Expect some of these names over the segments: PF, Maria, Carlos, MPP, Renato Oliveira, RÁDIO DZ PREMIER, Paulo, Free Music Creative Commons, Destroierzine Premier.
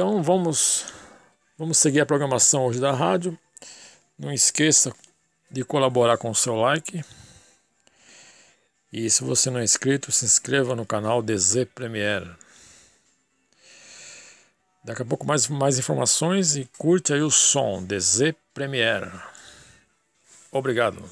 Então vamos seguir a programação hoje da rádio. Não esqueça de colaborar com o seu like. E se você não é inscrito, se inscreva no canal DZ Premier. Daqui a pouco mais informações e curte aí o som DZ Premier. Obrigado.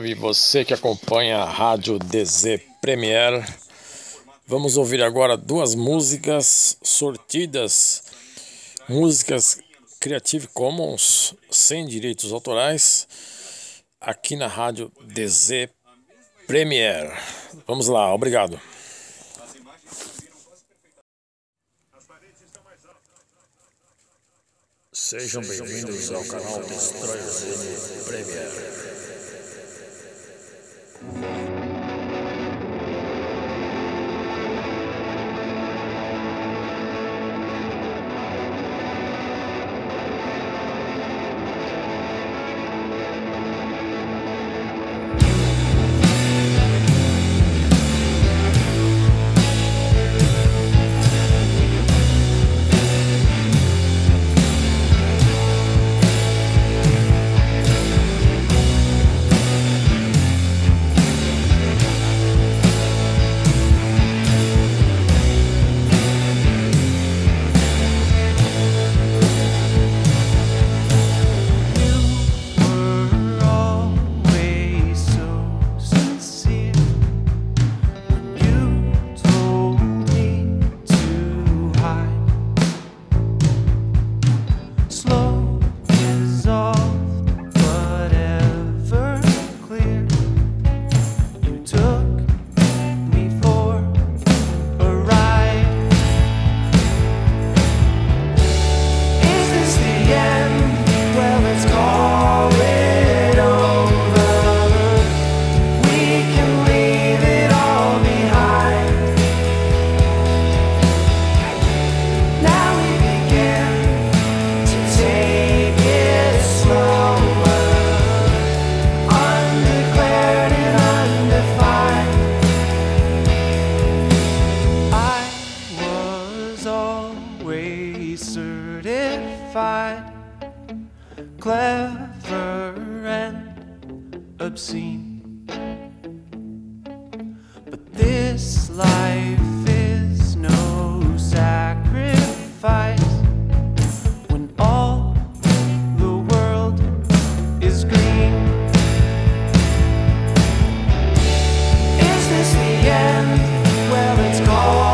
E você que acompanha a rádio DZ Premier, vamos ouvir agora duas músicas sortidas, músicas Creative Commons, sem direitos autorais, aqui na rádio DZ Premier. Vamos lá, obrigado. Sejam bem-vindos ao canal Destroierzine Premier. clever and obscene. But this life is no sacrifice when all the world is green. Is this the end? Well, it's called.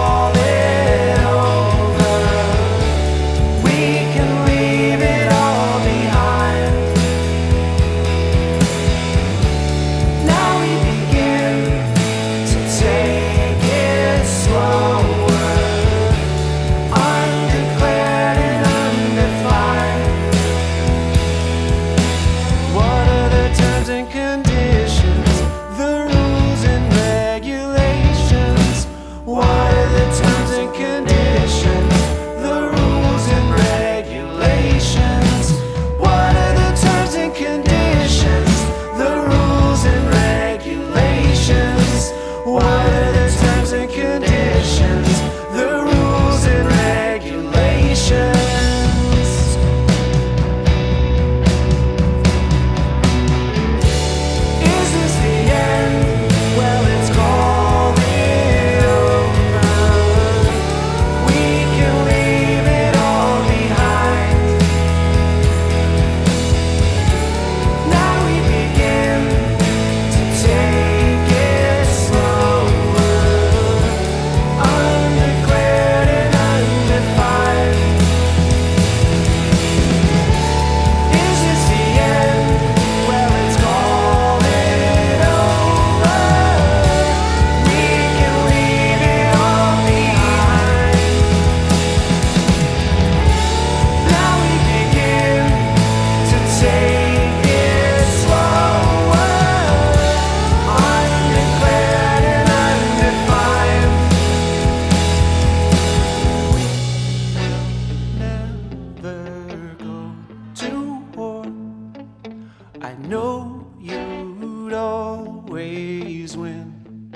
I know you'd always win,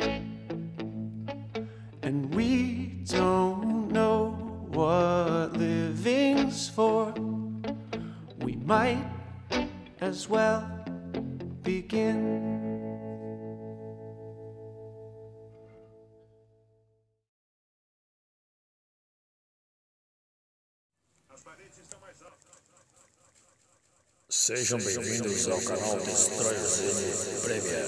and we don't know what living's for. We might as well begin. Sejam bem-vindos ao canal Destroierzine Premier.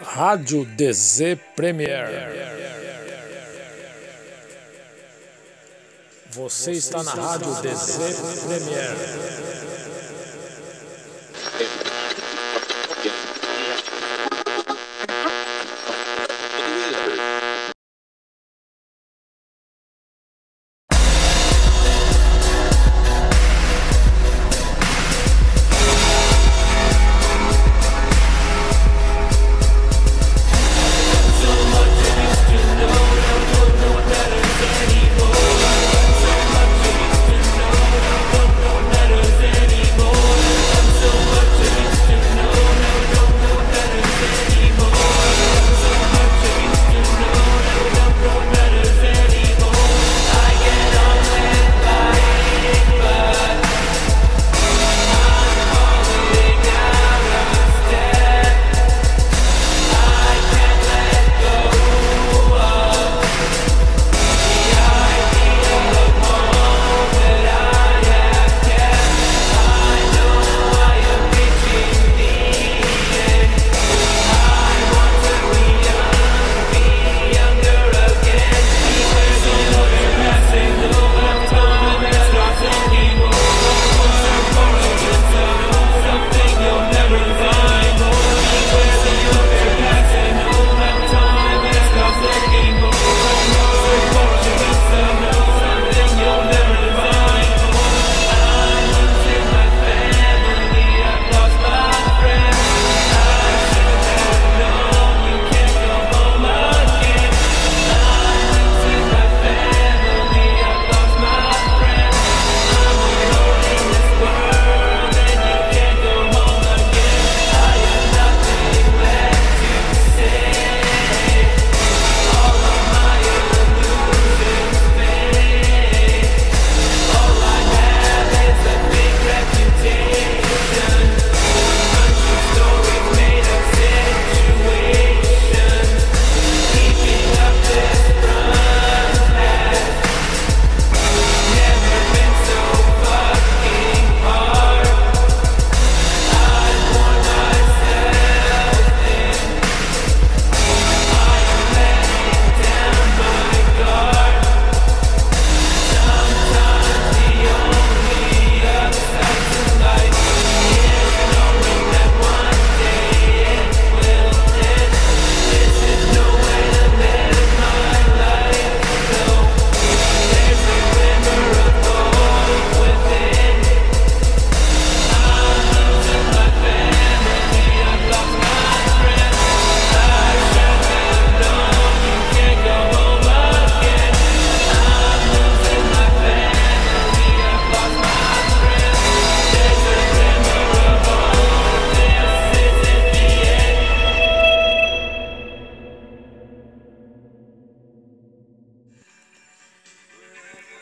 Rádio DZ Premier. Você está na Rádio DZ Premier.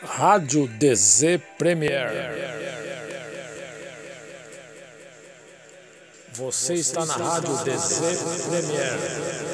Rádio DZ Premier. Você está na Rádio DZ Premier.